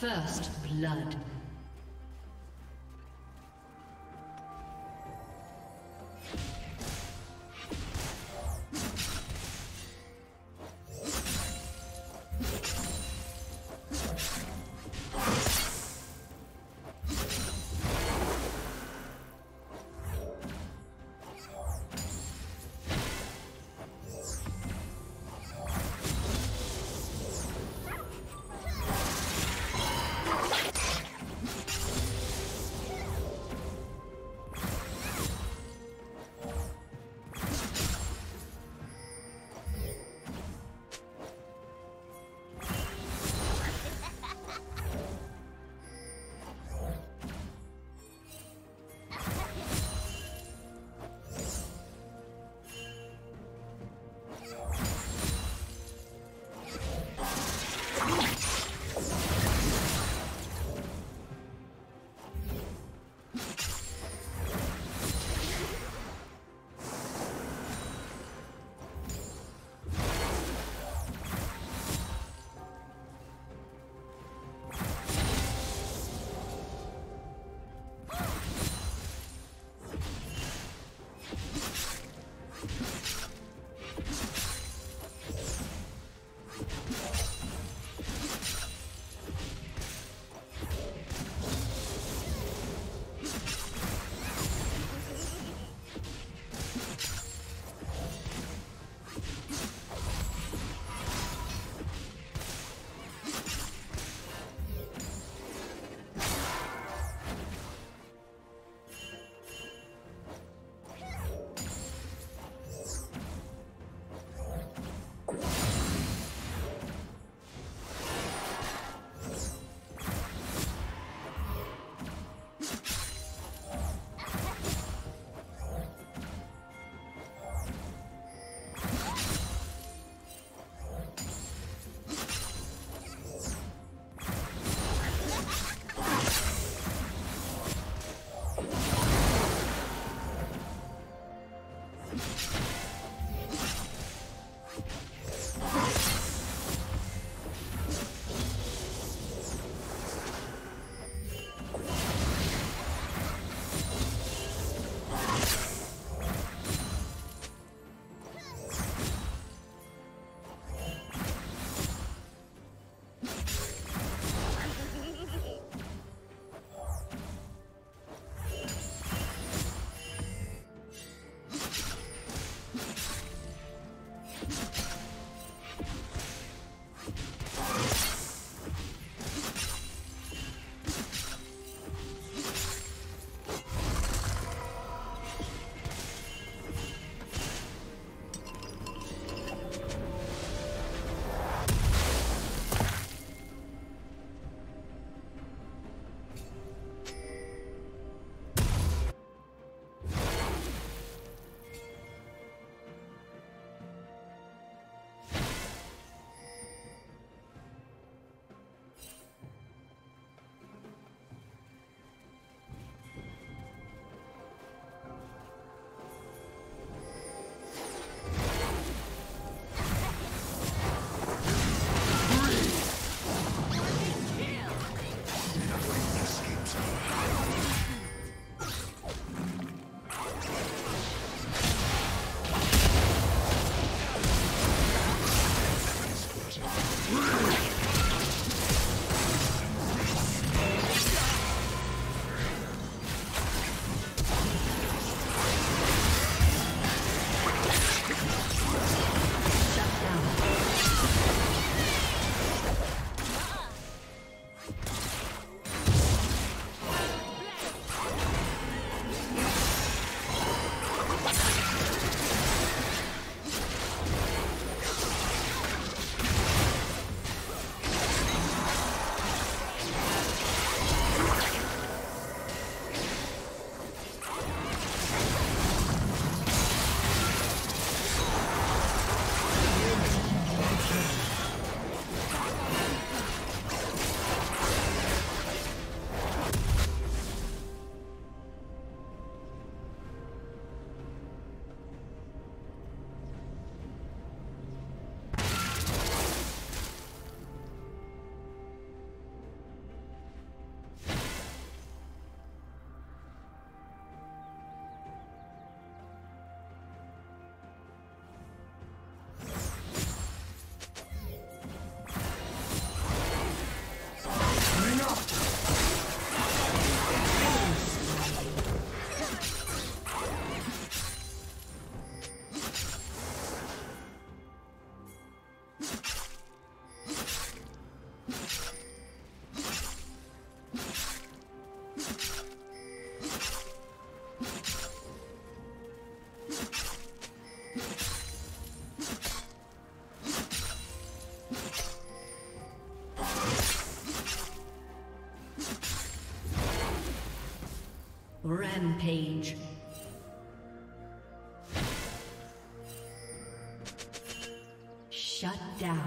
First blood. Rampage. Shut down.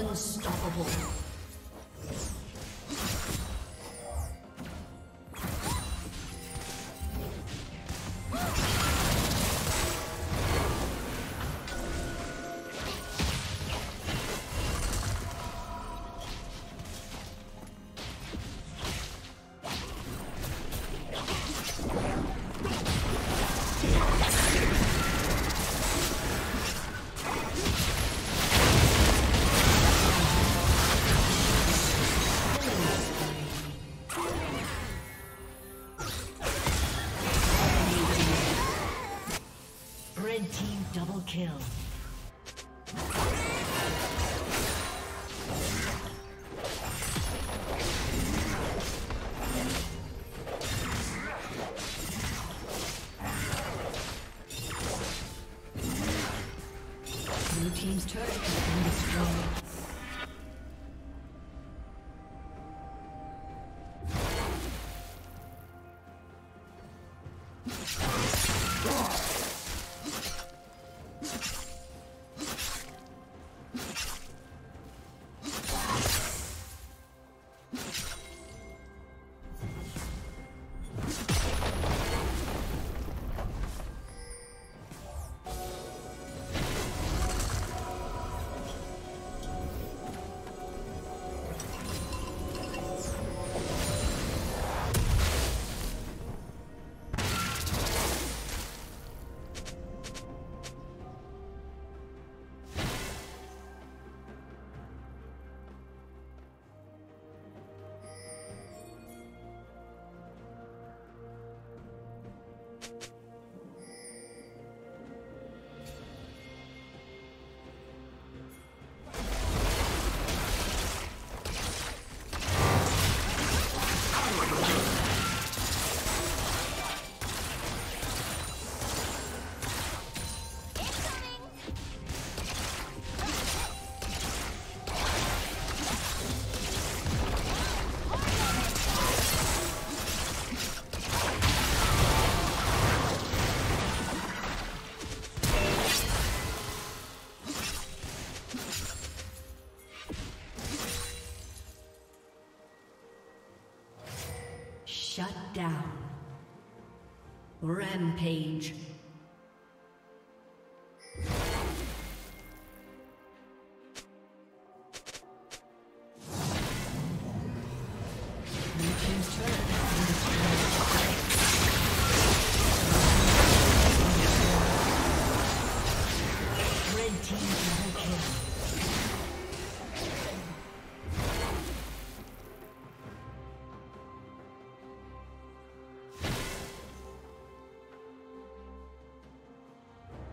Unstoppable. Kill. Blue team's turret has been destroyed. Shut down. Rampage. Team's turret has been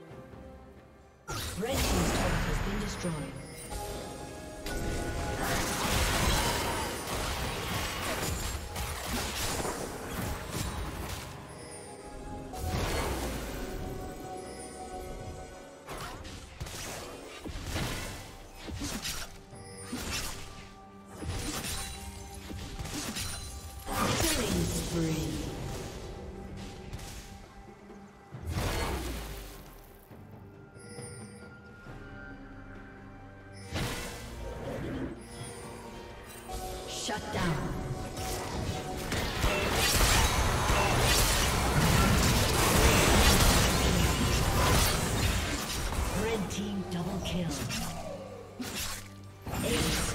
been destroyed. Shut down. Red team double kill. Ace.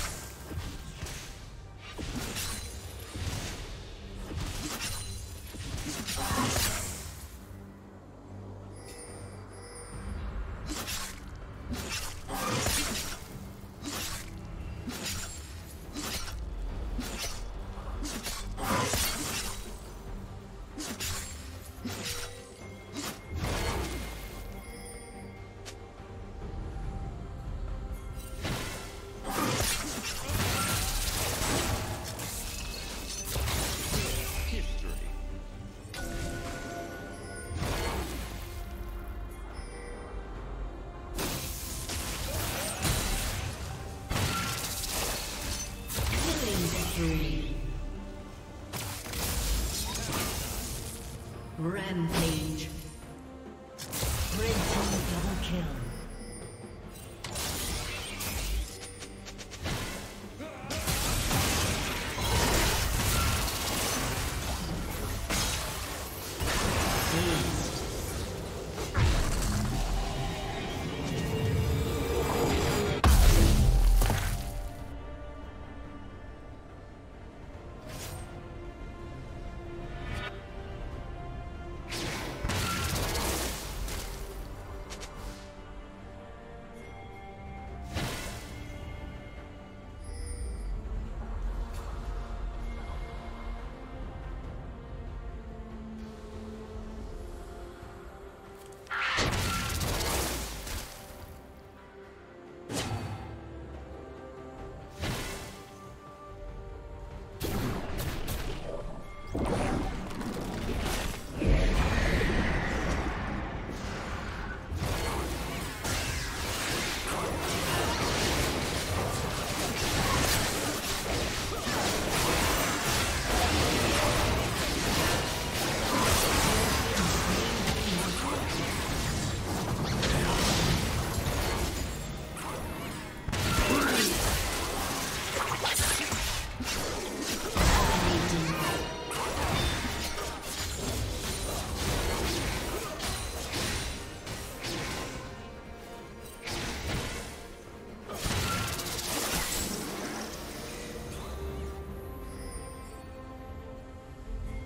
Rampage. Red team double kill.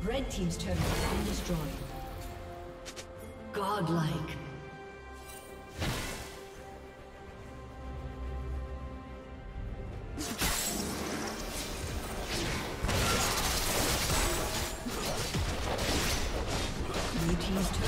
Red team's turret has been destroyed. Godlike. Blue team's turret